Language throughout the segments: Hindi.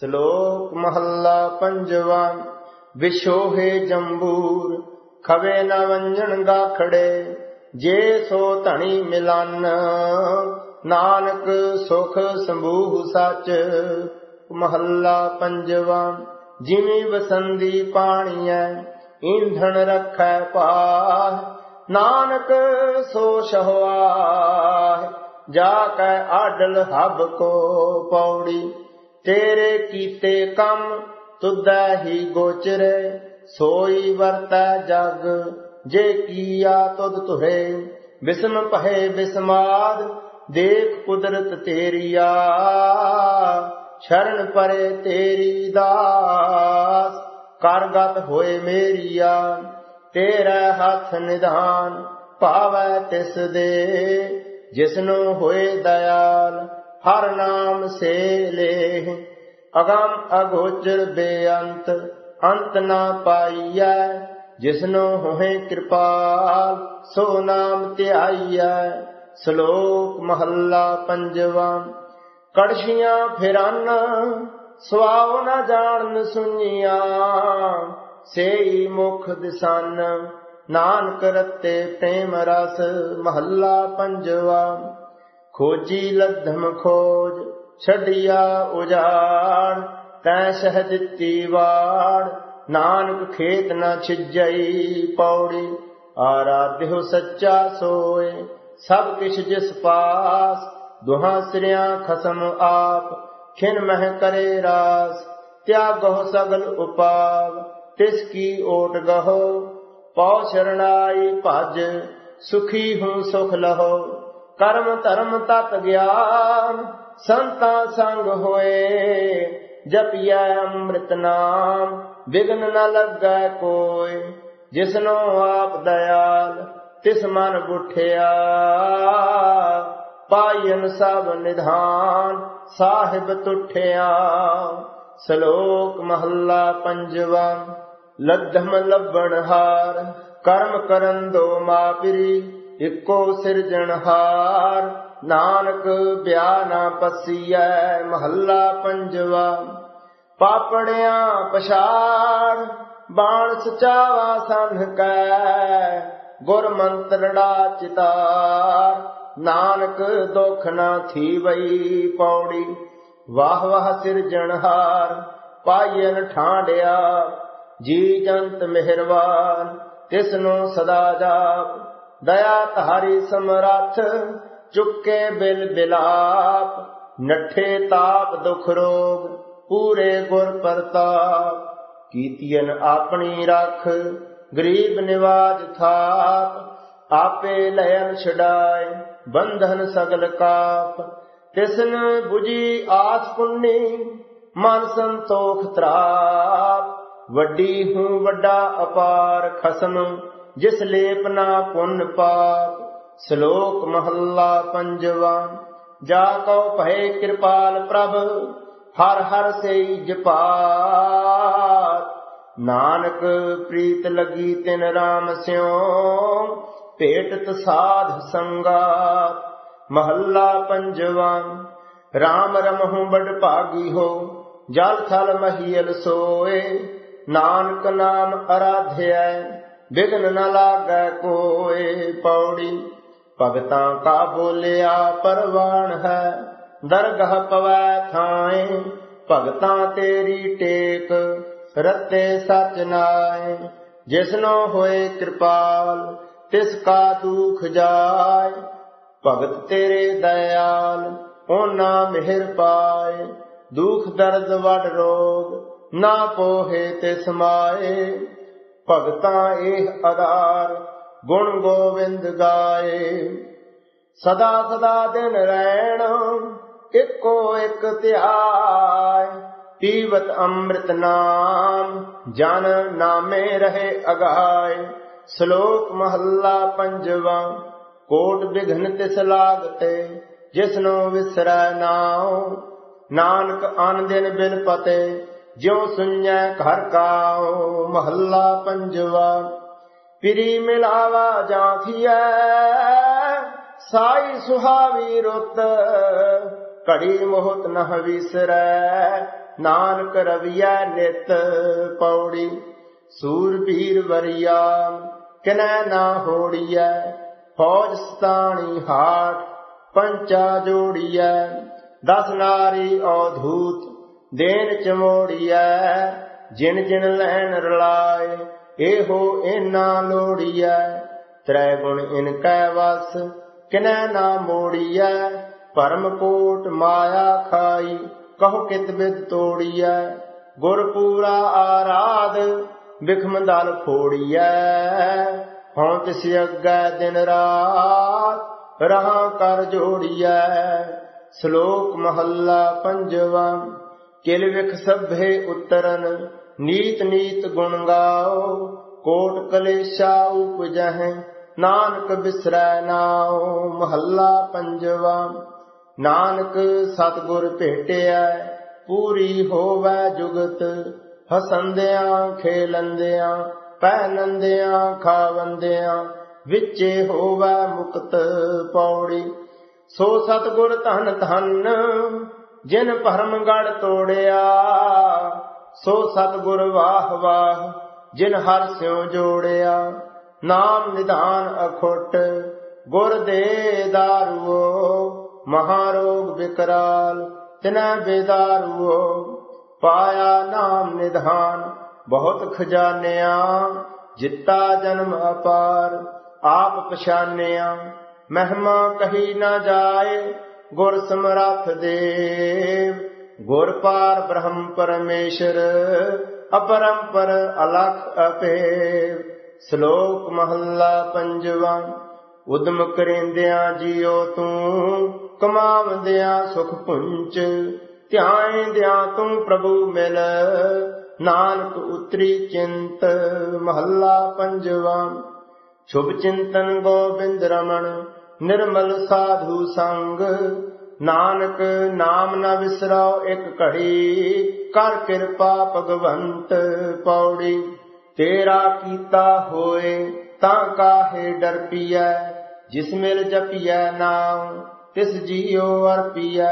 श्लोक महला पंजवा। विशोहे जम्बूर खवे न वंजन गाखड़े, जे सो धनी मिलान, नानक सुख संभूह सच। महला पंजवा। जिमी बसंदी पानी है, ईंधन रखै पाह, नानक सो शहवाह, जाकै आडल हब को पौड़ी, तेरे कीते कम तुदा ही गोचरे, सोई वर्ता जग जे किया तुद तुहे, विस्म पहे विस्माद देख कुदरत तेरिया, शरण परे तेरी दास कारगत होए मेरिया, तेरा हाथ निधान पावै तिस दे, जिसनो होए दयाल हर नाम से ले, अगम अगोचर बेअंत अंत ना पाइया, जिसनो होए कृपाल सो नाम त्याइया। श्लोक महला पंजवा। कड़छियां फिरान सुआव न जान सुनिया, सेई मुख दिसान नानक रते प्रेम रस। महला पंजवा। खोजी लधम खोज छड़िया उजाड़, तै सहज तीवाड़ नानक खेत न छिजई पौड़ी, आराध्य हो सच्चा सोए सब किश जिस पास, दुहा श्रिया खसम आप खिन मह करे रास, त्यागो सगल उपाव तिसकी ओट गहो, पौ शरणाई भज सुखी हूँ सुख लहो, कर्म धर्म तप ज्ञान संता संग होए, जपिया अमृत नाम विघ्न न लगै कोय, जिसनो आप दयाल तिस मन बुठिया, पायन सब निधान साहिब तुठिया। श्लोक महला पंजवा। लद्धम लब्बणहार कर्म करन दो मापिरी, इको सिरजनहार नानक ब्याना पसिया। महला पंजवा। पापड़िया पछाड़ बाण सचावा सन कै, गुर मंत्रड़ा चितार नानक दुख ना थी वई पौड़ी, वाह वाह सिरजनहार पायन ठांडिया, जी जंत मेहरबान तिसनो सदा जाप, दया तारी समरथ चुके बिल बिलाप, नठे ताप दुख रोग पूरे गुर प्रताप, कीतियन अपनी रख गरीब निवाज थाप, आपे लयन छड़ाए बंधन सगल काप, तिसन बुझी आस पुन्नी मन संतोख त्राप, वड्डी हूँ वड्डा अपार खसम जिस लेपना पुण्य पाप। श्लोक महला पंजवा। जाको भय कृपाल प्रभ हर हर से जपात, नानक प्रीत लगी तिन राम स्यों भेटत साध संगात। महला पंजवा। राम रमहु बड़ भागी हो जल थल महियल सोए, नानक नाम आराध्या विघ्न न लागै कोय पौड़ी, भगतां का बोलिया परवान है दरगाह पवै थाए, भगतां तेरी टेक रते सच नाए, जिसनो होए कृपाल तिसका दुख जाय, भगत तेरे दयाल ओना मेहर पाए, दुख दर्द वड रोग ना पोहे ते समाए, भगतां एह आधार गुण गोविंद गाए, सदा सदा दिन रैण इको एक त्याय, पीवत अमृत नाम जन नामे रहे अगाय। श्लोक महला पंजवा। कोट विघ्न तिस लागते जिसनो विसरै नाओ, नानक आन दिन बिन पते ज्यों सुन्या घर काओ। महला पंजवा। पिरी मिलावा जाथिया साई सुहावी रुत, घड़ी मोहत न विसरै नानक रविया नित पौड़ी सूरबीर वरिया किनै ना होड़िया फौज सतानी हाट पंचा जोड़िया दस नारी अवधूत देन चमोड़िया जिन जिन लैन रलाए एहो एना लोड़िया त्रै गुण इनकै वस किनै ना मोड़िया परम कोट माया खाई कहो कित बिद तोड़िया गुरपूरा आराध बिखम दल फोड़िया हों तिस अग्गै दिन रात रहां कर जोड़िया श्लोक महला पंजवा किल विख सभे उतरन नीत नीत गुण गाओ कोट कलेशा उपजहि नानक बिसरै नाओ महला पंजवा नानक सतगुर भेटिया पूरी होवै जुगत हसंदिया खेलंदिया पहनंदिया खावंदिया विचे होवै मुक्त पौड़ी सो सतगुर धन धन जिन भरम गढ़ तोड़िया सो सतगुर वाह वाह जिन हर स्यों जोड़िया नाम निधान अखुट गुर दे दारुओ महारोग विकराल तिनै बेदारुओ पाया नाम निधान बहुत खजानिया जिता जन्म अपार आप पछानिया महिमा कही न जाए गुर समरथ देव गुर पार ब्रह्म परमेश्वर अपरंपर अलख अपेव श्लोक महला पंजवा उद्यम करेंदिया जियो तू कमावंदिया सुख पुंच ध्याइंदिया तू प्रभु मिल नानक उतरी चिंत महला पंजवा शुभ चिंतन गोबिंद रमन निर्मल साधु संग नानक नाम न विसराओ एक घड़ी कर कृपा भगवंत पौड़ी तेरा कीता होए तां काहे डर पिया जिस मिल जपिया नाम तिस जियो अर पिया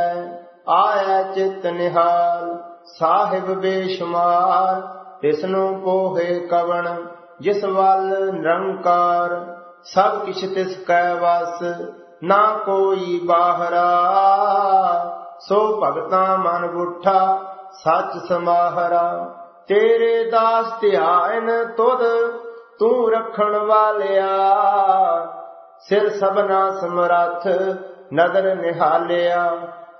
आया चित निहाल साहिब बेशुमार तिसनु पोहे कवन जिस वाल निरंकार सब किछ तिस कै वास ना कोई बाहरा सो भगता मन बुठा सच समाहरा तेरे दास ध्यान तुद तू रखण वालिया सिर सबना समरथ नदर निहालिया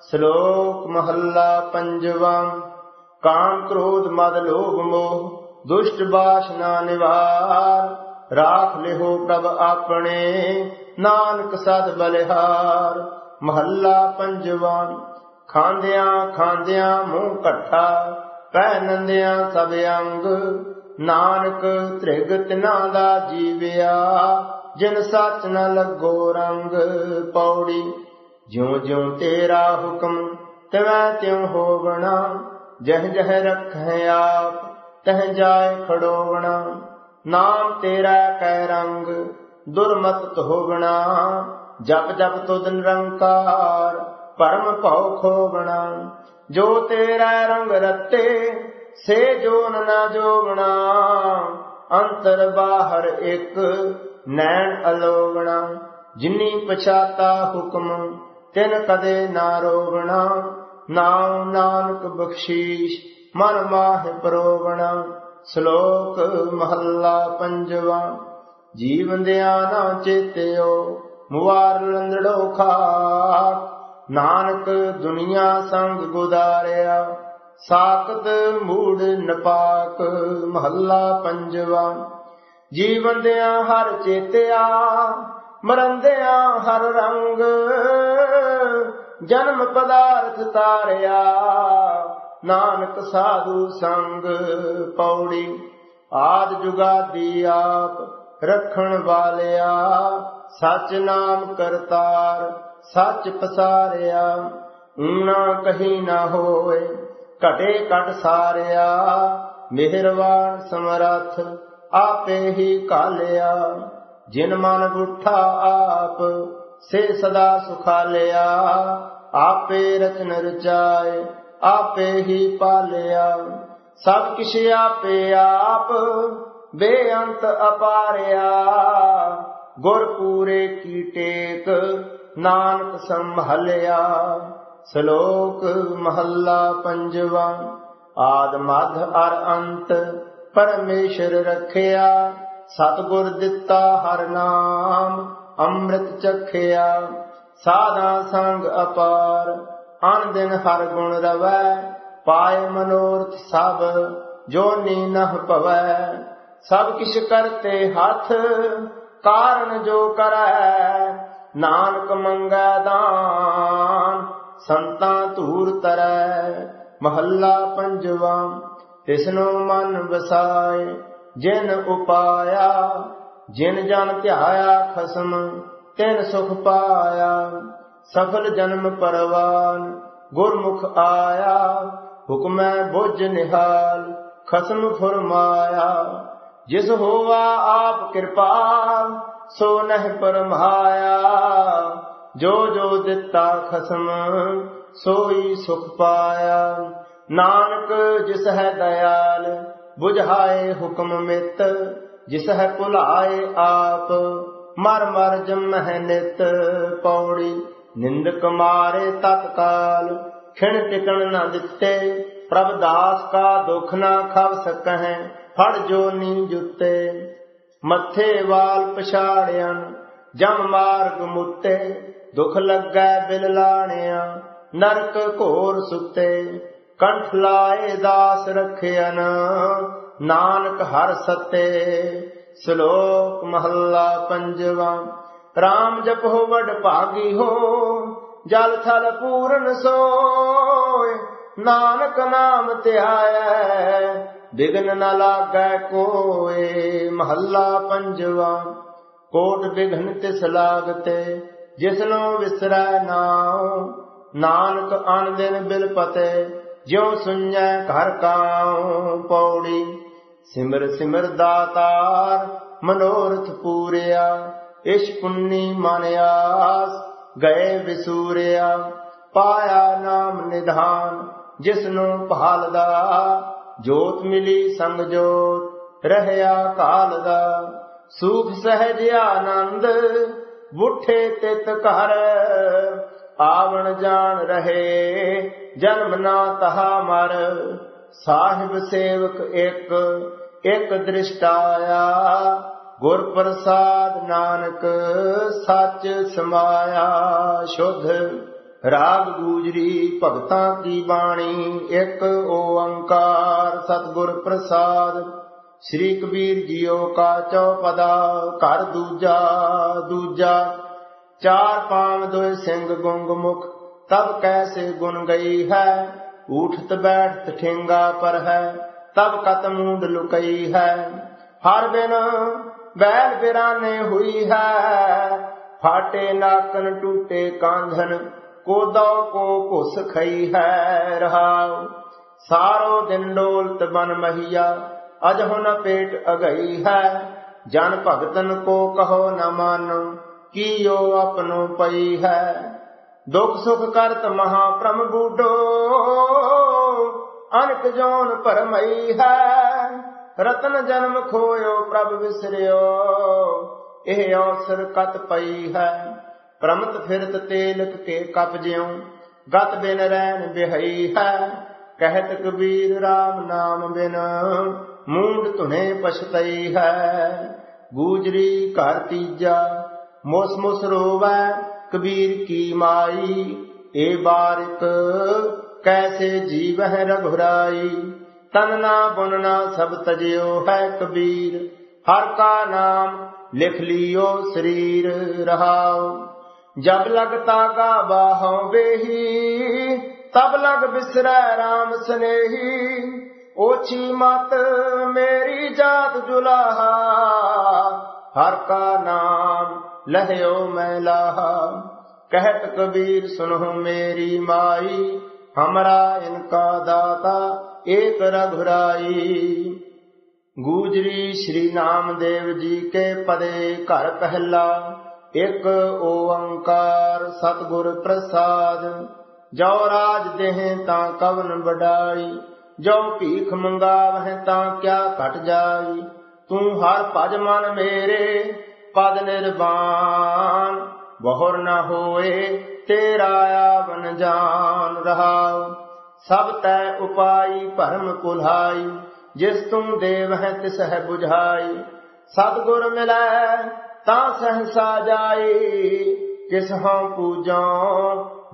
श्लोक महला पंजवा काम क्रोध मद लोभ मोह दुष्ट वासना निवार राख लिहो प्रभ अपने नानक सद बलिहार महला पंजवा खांदिया खांदिया मुंह कट्ठा पहनंदिया सब अंग नानक त्रिग तिना दा जीविया जिन सच न लगो रंग पौड़ी ज्यों ज्यों तेरा हुक्म तिवै त्यों होवना जह जह रखे आप तह जाय खड़ोवना नाम तेरा कै रंग दुर्मत धोवना जप जप तुद निरंकार परम भव खोवना जो तेरा रंग रते से जोन न जोगना अंतर बाहर एक नैन अलोगना जिनी पछाता हुक्म तिन कदे ना रोगना नाम नानक बख्शीश मन माह परोगना श्लोक महला पंजवा जीवन दया ना चेत्यो मुआर लंदड़ो खाक नानक दुनिया संग गुदारिया साकत मूड नपाक महला पंजवा जीवन दया हर चेतिया मरंदिया हर रंग जन्म पदार्थ तारिया नानक साधु संग पौड़ी आद जुगादी आप रखण वालिया सच नाम करतार सच पसारिया ऊना कहीं ना होए कटे कट सारिया मेहरबान समरथ आपे ही कालिया जिन मन बुठा आप से सदा सुखालिया आपे रचन रचाए आपे ही पालिया सब किश आपे आप बेअंत अपारिया। गुर पूरे की टेक नानक संभलिया। श्लोक महला पंजवा। आद मध अर अंत परमेश्वर रखिया। सतगुर दिता हर नाम अमृत चखिया। साधा संग अपार अन दिन हर गुण रवै। पाए मनोरथ सब जो नीनह पवै। सब किश करते हाथ कारण जो करै। नानक मंगै दान संतां धूर तरै। महला पंजवा। तिसनु मन बसाए जिन उपाया। जिन जन ध्याया खसम तिन सुख पाया। सफल जन्म परवान गुरमुख आया। हुक्मै बोझ निहाल खसम फुरमाया। जिस होवा आप कृपाल सो नह परमाया। जो जो दिता खसम सोई सुख पाया। नानक जिस है दयाल बुझाए हुक्म मित। जिस है भुलाए आप मर मर जमह नित। पौड़ी निंदक मारे तत्काल खिण टिकन न दिते। प्रभ दास का दुख न खब सकहें फड़ जो नी जुते। मथे वाल पछाड़ियन जम मार्ग मुते। दुख लगे बिल लाणिया नरक घोर सुते। कंठ लाए दास रखियन नानक हर सते। श्लोक महला पंजवा। राम जप हो वड भागी हो जल थल पूरन सोय। नानक नाम त्याए विघ्न न लागै कोय। महला पंजवा। कोट विघ्न तिस लागते जिसनो विसरै नाओ। नानक अन दिन बिलपते ज्यों सुन्यै घर काओ। पौड़ी सिमर सिमर दातार मनोरथ पूरिया। इश पुन्नी मन आस गए विसूरिया। पाया नाम निधान जिसनु भालदा। जोत मिली संग जोत रहया कालदा। सुख सहज आनंद बुठे तित कर। आवन जान रहे जन्म ना तहा मर। साहिब सेवक एक एक दृष्टाया। गुर प्रसाद नानक सच समाया। शुद्ध राग गुजरी भगतां की बाणी। एक ओंकार सतगुर प्रसाद। श्री कबीर जियो का चौपदा कर दूजा। दूजा चार पांव दुय सिंह गुंग मुख तब कैसे गुन गई है। उठत बैठत ठेंगा पर है तब कत मूंद लुकई है। हर बिन बैल बिराने हुई है। फाटे नाकन टूटे कांधन कोदो को घुस खई है। रहाओ सारो दिन डोलत बन महिया अजहु न पेट अगई है। जन भगतन को कहो न मानो की यो अपनो पई है। दुख सुख करत महाप्रम बूढ़ो अनक जौन परमई है। रतन जन्म खोयो प्रभ विसरियो एह अवसर कत पई है। प्रमत फिरत तेलक के कप ज्यों गत बिन रैन बिहई है। कहत कबीर राम नाम बिन मूंड तुने पछतई है। गुजरी घर तीजा मोस मोस रोवै कबीर की माई। ए बारिक कैसे जीवह रघुराई। तनना बुनना सब तजियो है कबीर। हर का नाम लिख लियो शरीर। रहाओ जब लगता गा बाहों बेही तब लग बिसरै राम स्नेही। ओछी मत मेरी जात जुलाहा हर का नाम लहयो मैलाहा। कहत कबीर सुनहु मेरी माई हमरा इनका दाता एक रघुराई। गुजरी श्री नामदेव जी के पदे घर पहला। एक ओंकार सतगुर प्रसाद। जौ राज देहें तां कवन बड़ाई, जौ भीख मंगावहें तां क्या घट जाई। तू हर भज मन मेरे पद निर्वाण, बहुर न होए तेरा यावन जान। रहाओ सब तै उपाई परम कुलाई, जिस तुम देव है तिस है बुझाई। सतगुर मिलै तां सहसा जाई, किस हम पूजा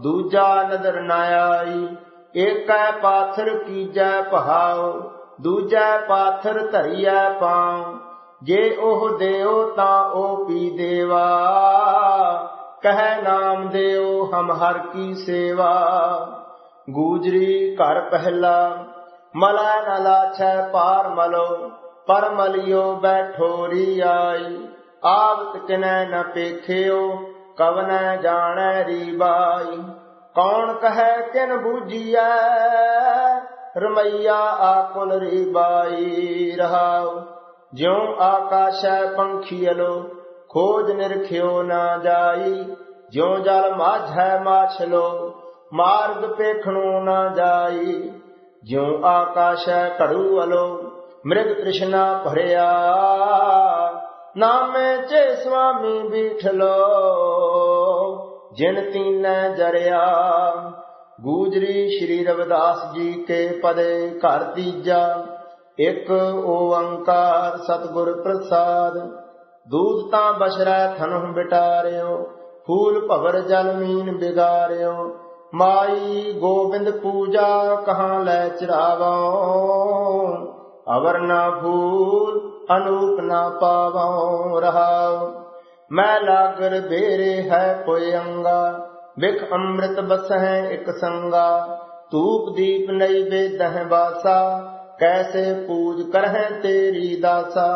दूजा नदर न आई। एकै पाथर कीजै पहाओ, दूजै पाथर धरियै पाओ। जे ओह देओ तां ओ पी देवा, कह नाम देओ हम हर की सेवा। गुजरी घर पहला मलै न लाछै पार मलो, पर मलियो बैठोरी आई। आवत किनै न पेखियो, कवनै जानै रीबाई। कौन कहे किन बूझिया, रमैया आकुल रीबाई। रहाओ ज्यों आकाशै पंखियलो, खोज निरखियो ना जाई। ज्यों जल माझै माछलो, मार्ग पेखणो ना जाई। ज्यों आकाशै कड़ूअलो, मृग तृष्णा भरिया। नामे चे स्वामी बीठलो, जिन तीनै जरिया। गुजरी श्री रविदास जी के पदे घर दीजा, एक ओंकार सतगुर प्रसाद। दूध तां बशरै थनुह बिटारियो, फूल भवर जल मीन बिगारियो। माई गोबिंद पूजा कहाँ लै चिरावा, अवर ना भूल अनूप ना पावाओ। रहाओ मैं लागर बेरे है कोई अंगा, बिख अमृत बस है एक संगा। तूप दीप नई बेदह बासा, कैसे पूज करहे तेरी दासा।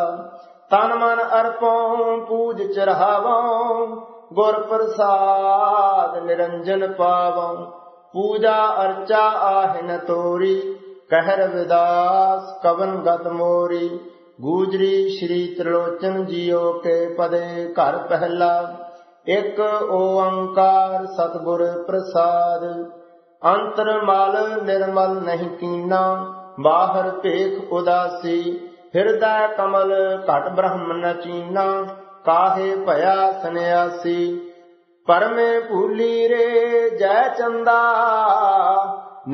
तन मन अर्पो पूज चढ़ावो, गुर प्रसाद निरंजन पावो। पूजा अर्चा आहिन तोरी, कहर विदास कवन गत मोरी। गुजरी श्री त्रिलोचन जियो के पदे घर पहला, एक ओंकार सतगुर प्रसाद। अंतरमाल निर्मल नहीं कीना, बाहर पेख उदासी। हृदय कमल घट ब्रह्म न चीना, काहे भया सन्यासी। परमे भूली रे जय चंदा,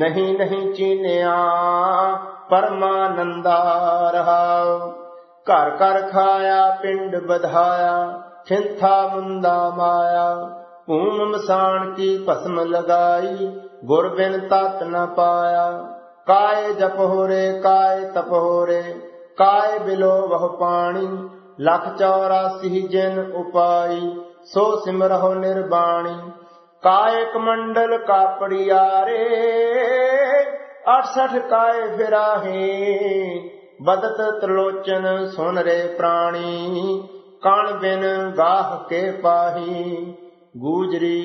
नहीं नहीं चीनिया परमानंदा। रहाओ घर घर खाया पिंड बधाया, खिंथा मुंदा माया। ऊम मसान की भस्म लगाई, गुर बिन तात न पाया। काय जप हो रे काय तप हो रे, काय बिलो वह पानी। लख 84 जिन उपाई, सो सिमरहो निर्बाणी। काय कमंडल कापड़ी आरे, 68 काय फिराहे। बदत त्रिलोचन सुन रे प्राणी, कान बिन गाह के पाही। गुजरी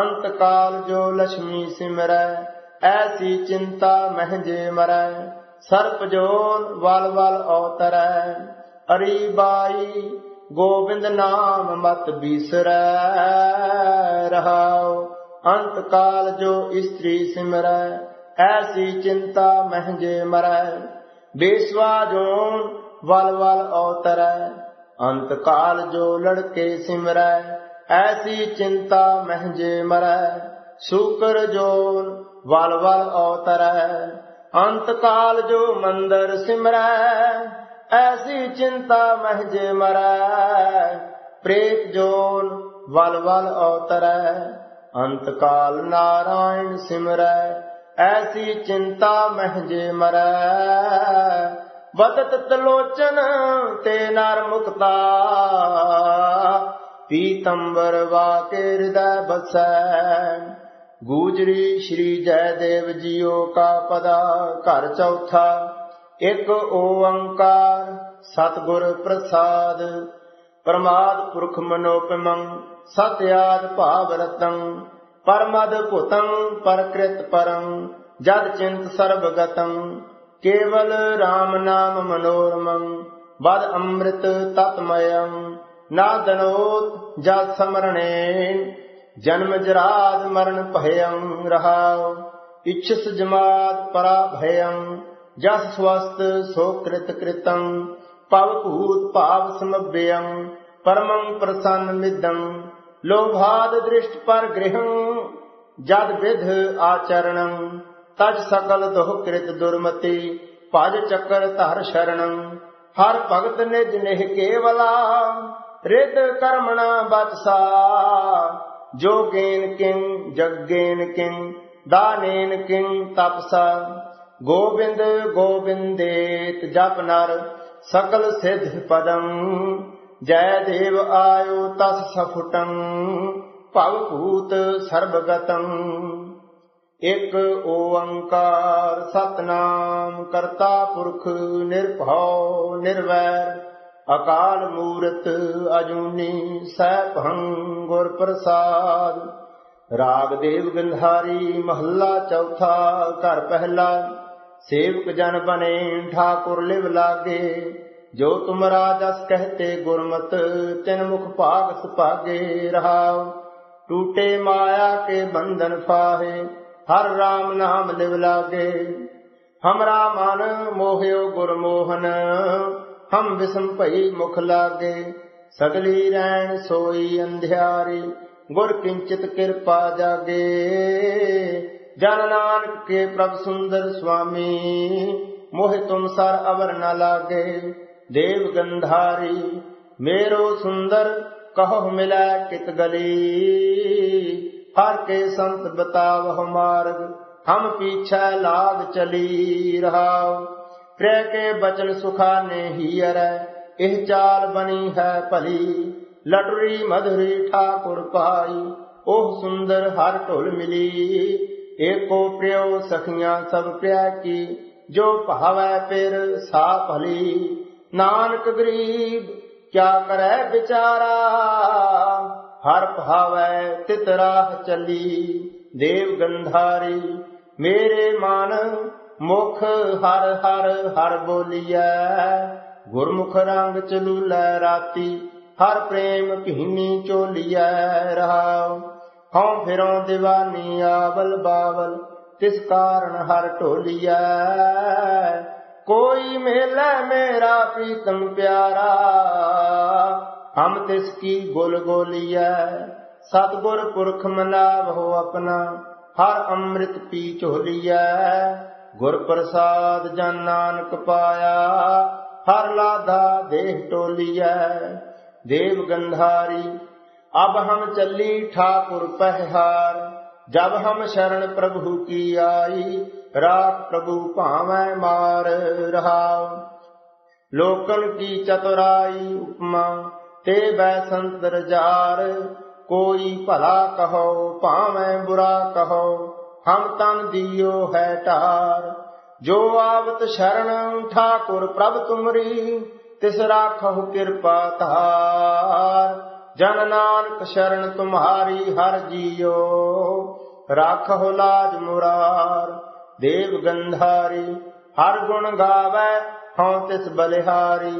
अंत काल जो लक्ष्मी सिमरै, ऐसी चिंता महजे मरै। सर्प जोन वाल वाल अवतरै, अरी बाई गोविंद नाम मत बिसरै। रहाओ अंत काल जो स्त्री सिमरै, ऐसी चिंता महजे मरै। बेसवा जोन वल वल अवतरै, अंत काल जो लड़के सिमरै, ऐसी चिंता महजे मरै। शुक्र जोन वल वल अवतरै, अंत काल जो मंदर सिमरै, ऐसी चिंता महजे मरै। प्रेत जोन वल वल अवतरै, अंत काल नारायण सिमरै, ऐसी चिंता महजे मरै। बदत त्रिलोचन ते नर मुक्ता, पीतंबर वाके हृदय बसै। गुजरी श्री जयदेव जियो का पदा घर चौथा, एक ओंकार सतगुर प्रसाद। प्रमाद पुरख मनोपमं, सत्याद भाव रतं। परमद पुतं परकृत परं, जद चिंत सर्वगतं। केवल राम नाम मनोरमं, बद अमृत तत्मयं। ना दनोत जद समरणेन, जन्म जराद मरण भयं रहाओ, इच्छस जमात पराभयं, जस स्वस्थ सोकृत कृतं, पावभूत पाप समव्ययं, परमं प्रसन्न मिदं, लोभाद दृष्ट पर गृहं, जद विध आचरणं, तज सकल दोह कृत दुर्मति, पाज चक्र तहर शरणं, हर भगत निज नेह केवला, रित कर्मणा बचसा, जोगेन किं जगेन किं दानेन किं तपसा, गोविंद गोविंदेत जप नर सकल सिद्ध पदं, जय देव आयो तस सफुटं, भवभूत सर्वगतं। एक ओंकार सतनाम करता पुरख निर्भव निर्वैर, अकाल मूरत अजूनी सैभं गुर प्रसाद, राग देव गंधारी महला चौथा घर पहला, सेवक जन बने ठाकुर लिव लागे, जो तुमरा जस कहते गुरमत, तिन मुख भाग सुभागे रहाओ, टूटे माया के बंधन फाहे, हर राम नाम लिव लागे, हमरा मन मोहयो गुरमोहन, हम विषम पई मुख लागे, सगली रैन सोई अंध्यारी, गुर किंचित कृपा जागे, जन नानक के प्रभु सुंदर स्वामी, मोह तुम सर अवर न लागे, देव गंधारी मेरो सुंदर कहु मिला कित गली, हर के संत बतावह मार्ग, हम पीछा लाग चली रहाओ, प्रिय के बचन सुखा ने हियर, एह चाल बनी है भली, लटुरी मधुरी ठाकुर पाई, ओह सुंदर हर टोल मिली, एको प्रियो सखिया सब प्रिय की, जो भावै पेर सा भली, नानक गरीब क्या करे बेचारा, हर भावै तितराह चली, देव गंधारी मेरे मान मुख हर हर हर बोलिया, गुरमुख रंग चलू लहराती, हर प्रेम कहनी चोलिया रहाओ, हम फिरो दीवानी आवल बावल, तिस कारण हर टोलिया, कोई मेला मेरा प्रीतम प्यारा, हम तिसकी गोल गोलिया, सतगुर पुरख मनाव हो अपना, हर अमृत पी चोलिया, गुर प्रसाद जन नानक पाया, हर लाधा देह टोलिया, देव गंधारी अब हम चली ठाकुर पहार, जब हम शरण प्रभु की आई, राख प्रभु पावै मार रहाओ, लोकन की चतुराई उपमा, ते बैसंत रजार, कोई भला कहो पावे बुरा कहो, हम तन दियो है टार, जो आवत शरण ठाकुर प्रभु तुमरी, तिस राखहु कृपा तार, जन नानक शरण तुम्हारी हर जियो, राखहु लाज मुरार, देव गंधारी हर गुण गावै हौं तिस बलिहारी,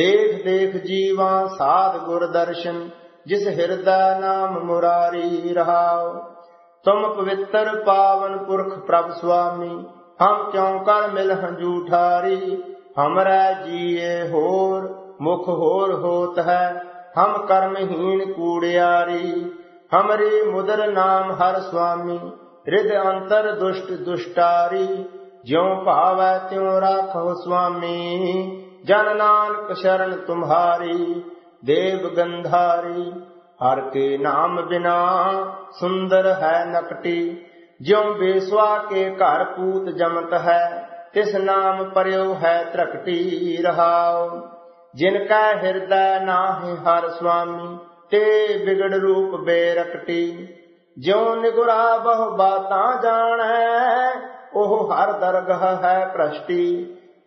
देख देख जीवा साध गुर दर्शन, जिस हृदय नाम मुरारी रहाओ, तुम पवित्र पावन पुरख प्रभु स्वामी, हम क्यों कर मिलह जूठारी, हमरा जिये होर मुख होर होत है, हम कर्महीन कूड़ियारी, हमरी मुदर नाम हर स्वामी, हृदय अंतर दुष्ट दुष्टारी, ज्यों पावै त्यों राखो स्वामी, जन नानक शरण तुम्हारी, देव गंधारी हर के नाम बिना, सुंदर है नकटी, ज्यों बेसवा के घर पूत जमत है, तिस नाम पर्यो है त्रकटी रहाओ, जिनका हृदय नाहि हर स्वामी, ते बिगड़ रूप बेरकटी, ज्यों निगुरा बहु बातां जाने, ओह हर दरगह है प्रष्टि,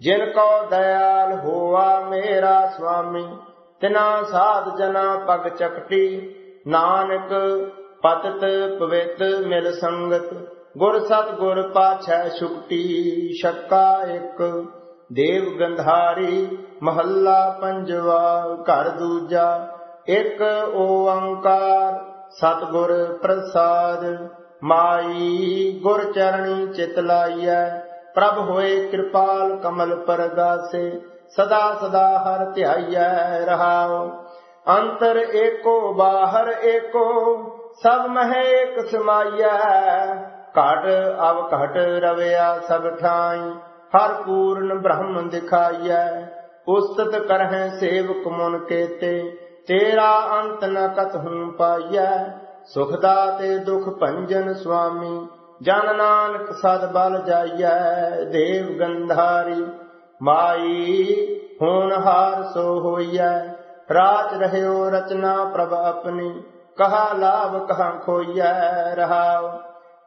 जिनको दयाल होवा मेरा स्वामी, तिना साध जना पग चकटी, नानक पतित पवित मिल संगत, गुर सत गुर पाछै शुकटी, शक्का एक देव गंधारी महला पंजवा घर दूजा, एक ओंकार सतगुर प्रसाद। माई गुर चरणी चित लाइय, प्रभ होए कृपाल कमल परगासे। सदा सदा हर ध्याइय रहाओ, अंतर एको बाहर एको, सब मह एक समाइय। काट अव काट रवया सब ठाई, हर पूर्ण ब्रह्म दिखाइय। उस्तत करहै सेवक मुन केते, तेरा अंत न कतहु पाइय। सुखदाते दुख भंजन स्वामी, जन नानक सद बल जाइय। देव गंधारी माई होनहार सो होइय, राज रहयो रचना प्रभ अपनी। कहा लाभ कहा खोइय रहाओ,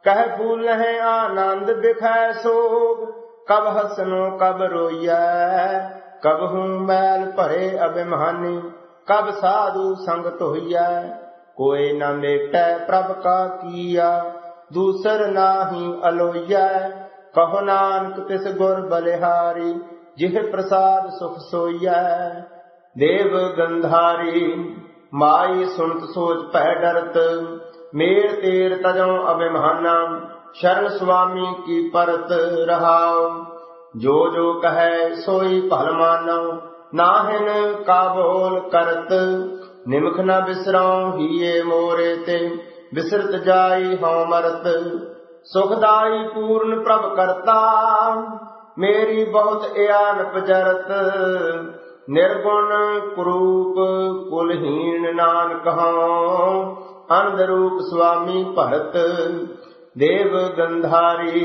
कह भूल है आनंद बिखै सोग। कब हसनो कब रोइय, कब हूँ मैल भरे अभिमानी। कब साधु संग तोहिया, कोई न मेटै प्रभ का किया। दूसर नाही अलोइया, कहो नानक तिस गुर बलिहारी। जिह प्रसाद सुख सोइया, देव गंधारी माई सुनत सोच पै डरत। मेर तेर तजो अभिमाना, शरण स्वामी की परत रहाओ। जो कहे सोई भल मानो, नाहिन का बोल करत। निमख न बिसराऊं हिये मोरे ते, बिसरत जाई हऊं मरत। सुखदाई पूर्ण प्रभ करता, मेरी बहुत एयान पजरत। निर्गुण कुरूप कुलहीन नानक हऊं, अंधरूप स्वामी भरत। देव गंधारी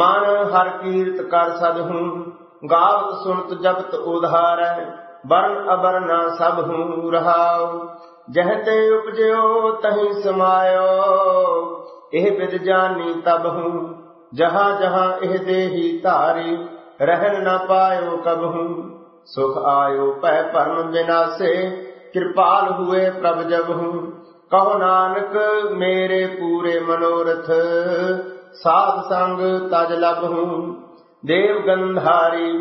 मन हर कीर्त कर सदहूं, गावत सुनत जपत उधार। वर्ण अवर्ण सब हूँ रहाओ, जहते उपजो तही समायो। एह बिद जानी तब हूँ, जहाँ जहाँ एह देही तारी। रहन न पायो कब हूँ, सुख आयो पै परम विनाशे। कृपाल हुए प्रभ जब हूँ, कहो नानक मेरे पूरे मनोरथ। साध संग तज लब हूँ। देव गंधारी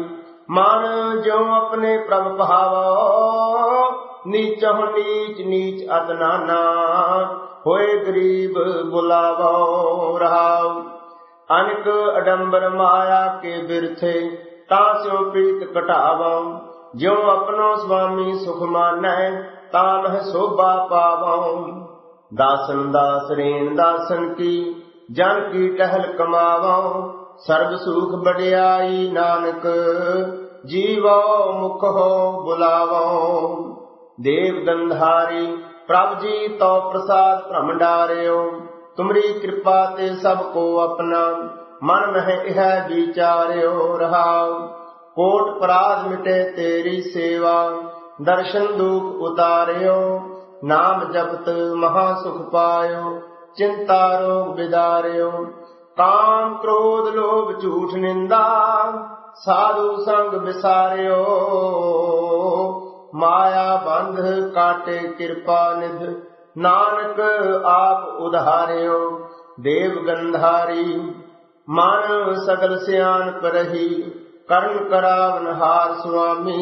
मान जो अपने प्रभ भावो। नीचो नीच नीच अतनाना, होए गरीब बुलावो रहाओ। अनक अडम्बर माया के बिरथे, तास्यो प्रीत कटावो। ज्यो अपनो स्वामी सुख मानै, तामह शोभा पावो। दासन दास रीन दासन की, जन की टहल कमावो। सर्व सुख बड़ियाई नानक, जीवो मुख हो बुलावो। देव गंधारी प्रभ जी तो प्रसाद भ्रम डार्यो। तुमरी कृपा ते सबको अपना, मन मह यह विचार्यो रहाओ। कोट अपराध मिटे तेरी सेवा, दर्शन दुख उतार्यो। नाम जपत महा सुख पायो, चिंता रोग बिदार्यो। काम क्रोध लोभ झूठ निंदा, साधु संग बिसार्यो। माया बंध काटे कृपा निध, नानक आप उधार्यो। देव गंधारी मान सगल सियान परही। कर्ण करावन हार स्वामी,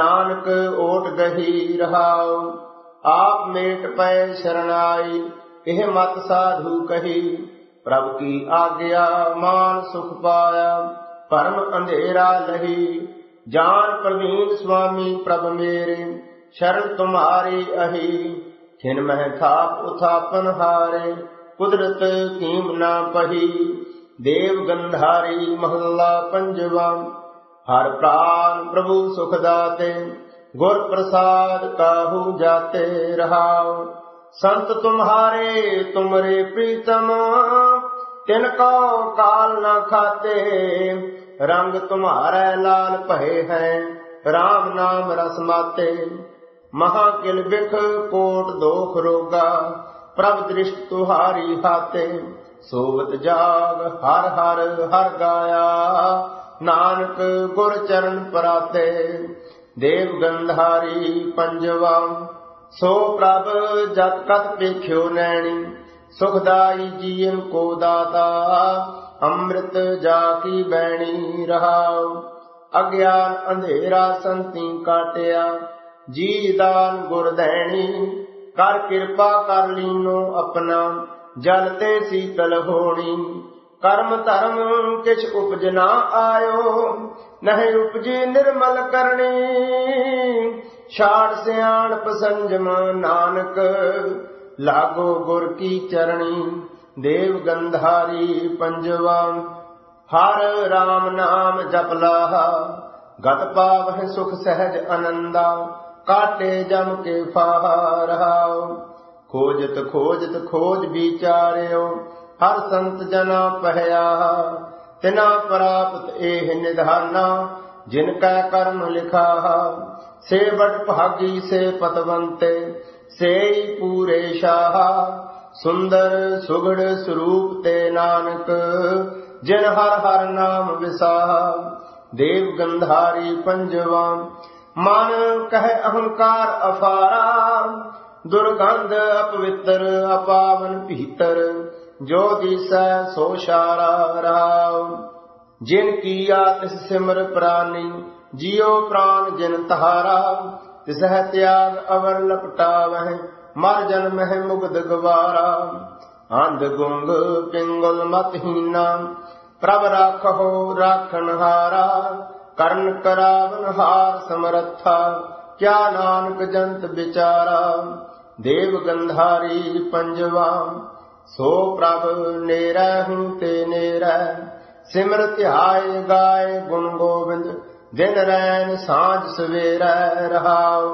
नानक ओट गही रहाओ। आप मेट पै शरणाई, एह मत साधु कही। प्रभु की आज्ञा मान सुख पाया, परम अंधेरा लही। जान प्रवीण स्वामी प्रभु मेरे, शरण तुम्हारी अही। खिन मह थाप उथापन हारे, कुदरत कीम ना पही। देव गंधारी महला पंजवा, हर प्राण प्रभु सुख दाते। गुर प्रसाद काहू जाते रहाओ। संत तुम्हारे तुमरे प्रीतम, तिनको काल न खाते। रंग तुम्हारे लाल पहे हैं, राम नाम रसमाते। महाकिल बिख कोट दोख रोगा, प्रभ दृष्ट तुहारी हाते। सोवत जाग हर हर हर गाया, नानक गुर चरण पराते। देव गंधारी पंजवा, सो प्रभ जत कत पेख्यो नैणी। सुखदाई जीवन को दाता, अमृत जाकी बैणी रहाओ। अज्ञान अंधेरा संति काटिया, जी दान गुर दैणी। कर कृपा कर लीनो अपना जलते शीतल होनी। कर्म धर्म किछ उपज ना आयो, नहीं उपजी निर्मल करनी। छाड़ सियाणप संजम नानक, लागो गुर की चरणी। देव गंधारी पंजवा हर राम नाम जप लाहा, गत पावह सुख सहज आनंदा, काटे जम के फाहा। खोजत खोजत खोज विचार्यो, हर संत जना पहया। तिना प्राप्त एह निधाना, जिनका कर्म लिखा। से बट भागी से पतवंते, से ही पूरे शाह। सुंदर सुगढ़ स्वरूप ते नानक, जिन हर हर नाम विसाह। देव गंधारी पंजवा मान कह अहंकार अपारा। दुर्गंध अपवित्र अपावन भीतर, जो दिशा सो शारा। जिनकी आतिश सिमर प्राणी, जियो प्राण जिन तहारा। तिसह त्याग अवर लपटावह, मर जन्म है मुग्ध गवारा। अंध गुंग पिंगुल मतहीना, प्रभ राखो राखन हारा। कर्ण करावन हार समरथा, क्या नानक जंत बिचारा। देव गंधारी पंजवा सो प्रभ नेरै हूँ ते नेरै। सिमर तिहाय गाय गुण गोविंद, दिन रैन सांझ सवेरा। रहाओ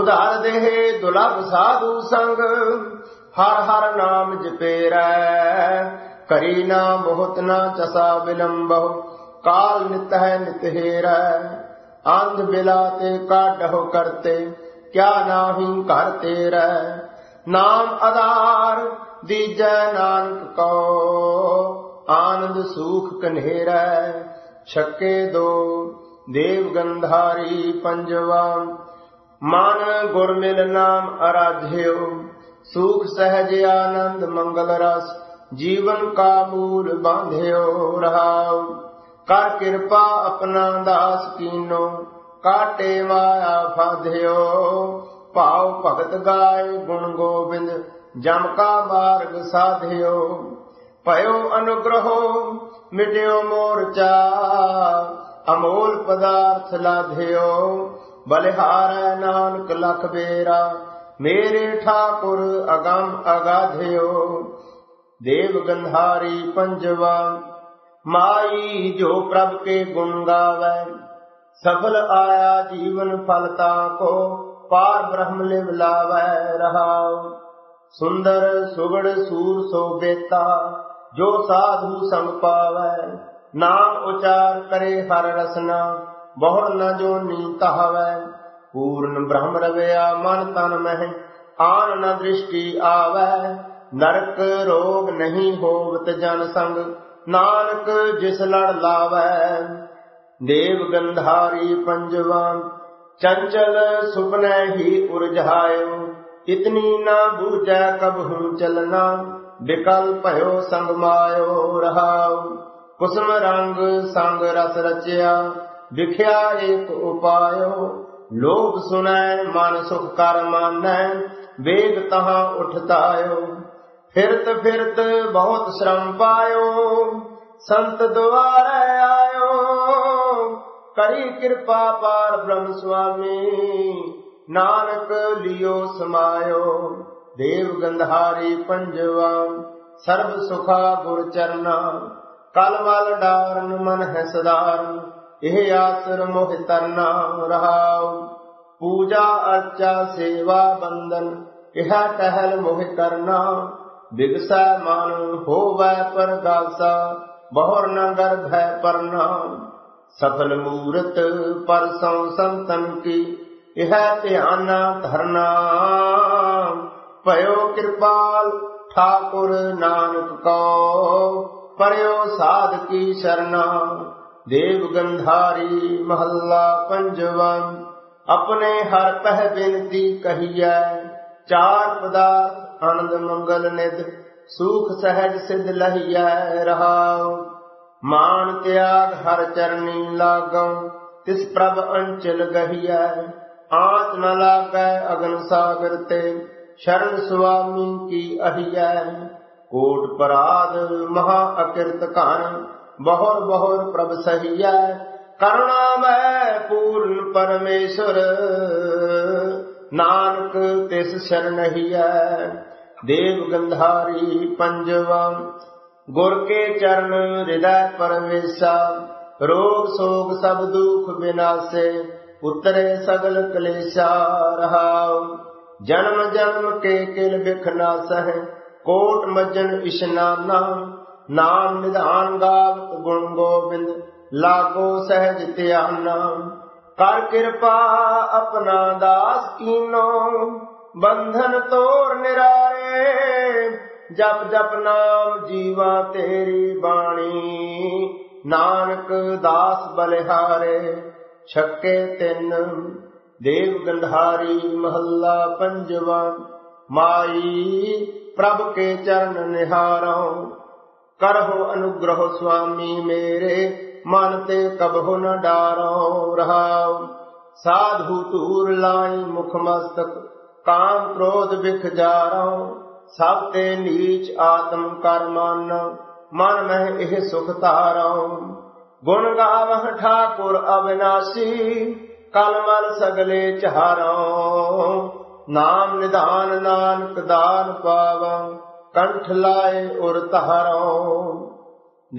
उधार देह दुलभ साधु संग, हर हर नाम जपेरा। करी ना बहुत ना चसा विलंब, काल नित है नित हेरा। अंध बिलाते काढो करते, क्या नाहीं करते रह। नाम आधार दीजै नानक को, आनंद सुख कन्हेरा। छक्के दो देव गंधारी पंजवा मान गुर मिल नाम आराध्यो। सुख सहज आनंद मंगल रस, जीवन का मूल बांध्यो। रहाओ कर कृपा अपना दास कीनो, काटे माया फाध्यो। पाओ भगत गाय गुण गोविंद, जम का मार्ग साध्यो। पयो अनुग्रहो मिट्यो मोर्चा, अमोल पदार्थ लाध्यो। बलिहार नानक लख बेरा, मेरे ठाकुर अगम अगाध्यो। देव गंधारी पंजवा माई जो प्रभु के गुण गावै, सफल आया जीवन फलता को, पार ब्रह्म लिव लावै। रहाओ सुंदर सुगड़ सूर सो बेता, जो साधु संग पावै। नाम उचार करे हर रसना, बहुर न जो नीता हवै। पूर्ण ब्रह्म रवया मन तन मह, आन न दृष्टि आवै। नरक रोग नहीं होवत जन संग, नानक जिस लड़ लावै। देव गंधारी पंजवा चंचल सुपने ही उर्जायो। इतनी ना बूझै कबहू चलना, विकल भयो संग मायो। रहाओ कुसुम रंग संग रस रचया, विख्या एक उपायो। लोभ सुनै मन सुख कर मानै, वेग तहां उठतायो। फिरत फिरत बहुत श्रम पायो, संत द्वारे आयो। करी कृपा पार ब्रह्म स्वामी, नानक लियो समायो। देव गंधारी पंजवा सर्व सुखा गुर चरना, कलमल डारन मन है सदारन, यह आसुर मोह तरना। रहाओ पूजा अर्चा सेवा बंदन, यह टहल मोह करना। बिगसा मानो होवै पर गासा, बहुर न गर्भ है परना। सफल मूरत परसों संतन की, यह ध्याना धरना। पयो कृपाल ठाकुर नानक को, परयो साध की शरणा। देव गंधारी महल्ला पंजवन अपने हर पह बिनती कहिया। चार पदार्थ आनंद मंगल निध, सुख सहज सिद्ध लहिया। रहाओ मान त्याग हर चरणी लागौ, तिस प्रभ अंचल गहिया। आंच न लागै अगन सागर ते, शरण स्वामी की अहिया। कोट पराध महा अकृत कारण बहुर बहुर प्रभ सहिया। करुणामय पूर्ण परमेश्वर नानक तिस शरणहिया। देव गंधारी पंजवा गुर के चरण हृदय परमेशा। रोग शोक सब दुख विनाशे उतरे सगल क्लेशा। रहाओ जन्म जन्म के किल बिख ना सह कोट मज्जन इशनाना। नाम निधान गावत गुण गोविंद लागो सहज त्याना। कर कृपा अपना दास कीनो बंधन तोड़ निरारे। जप जप नाम जीवा तेरी बाणी नानक दास बलिहारे। छक्के तिन देव गंधारी महल्ला पंजवा। माई प्रभ के चरण निहारो करहो अनुग्रह स्वामी मेरे। मानते कबहु न डारो। रहाओ साधु तूर लाई मुख मस्तक काम क्रोध बिख जारो। सब ते नीच आत्म कर मान मन में एह सुख तारो। गुण गावह ठाकुर अविनाशी कलमल सगले चारो। नाम निधान नानक दान पावा कंठ लाए उर तहारो।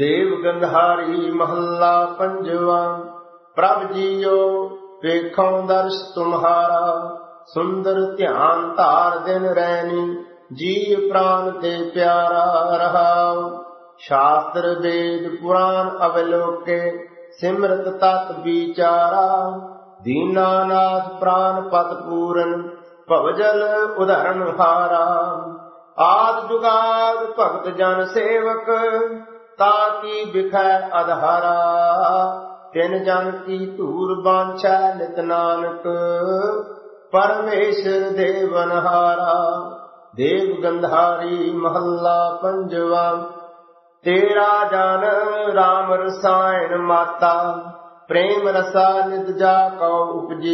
देव गंधारी महल्ला पंजवा। प्रभ जियो देखो दर्श तुम्हारा। सुंदर ध्यान तार दिन रहनी जीव प्राण ते प्यारा। रहाओ शास्त्र वेद पुराण अवलोके सिमरत तत् विचारा। दीनानाथ प्राण पद पूरन भवजल उदरण हारा। आद जुगाद भक्त जन सेवक ताकी बिखै अधारा। तिन जन की धूर बांछा नित नानक परमेश्वर देवन हारा। देव गंधारी महल्ला पंजवा। तेरा जन राम रसायन माता प्रेम रसा नित जा कौ उपजी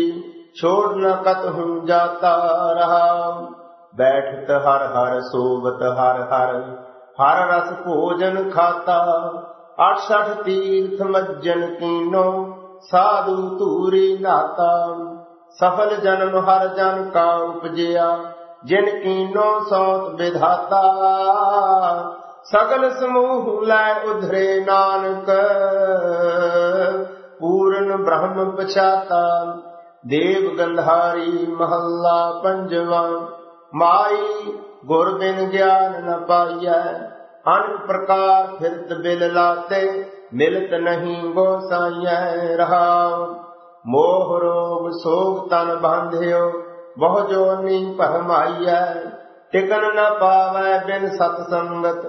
छोड़ न कतहु जाता। रहा बैठत हर हर सोबत हर हर हर रस भोजन खाता। 68 तीर्थ मज्जन कीनो साधु तूरी नाता। सफल जन्म हर जन का उपजया जिन कीनो सौत विधाता। सगल समूह लय उधरे नानक पूर्ण ब्रह्म पछाता। देव गंधारी महल्ला पंजवा। माई गुर बिन ज्ञान न पाइया। अनेक प्रकार फिरत बिल लाते मिलत नहीं गोसाइया। रहाओ मोह रोग सोग तन बांध्यो बहु जोनी पहमाइया। टिकन न पावै बिन सतसंगत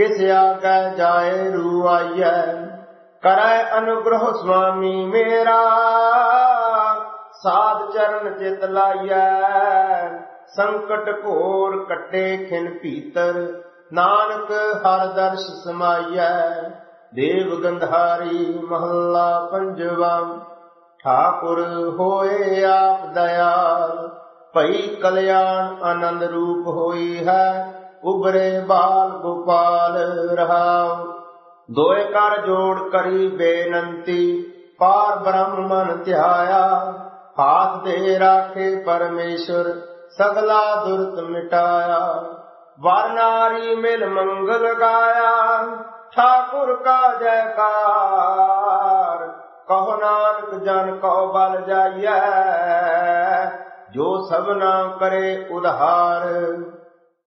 किस आकै जाए रुआइया। करै अनुग्रह स्वामी मेरा साध चरण चित लाइया। संकट घोर कटे खिन पीतर नानक हर दर्श समाइया। देव गंधारी महल्ला पंजवा। ठाकुर होए आप दया भई कल्याण आनंद रूप होई है उबरे बाल गोपाल। रहाओ दोए कर जोड़ करी बेनंती पार ब्रह्म मन त्याया। हाथ दे राखे परमेश्वर सगला दुर्त मिटाया। वारनारी मिल मंगल गाया ठाकुर का जयकार। कहो नानक जन को बल जाइए जो सबना करे उधार।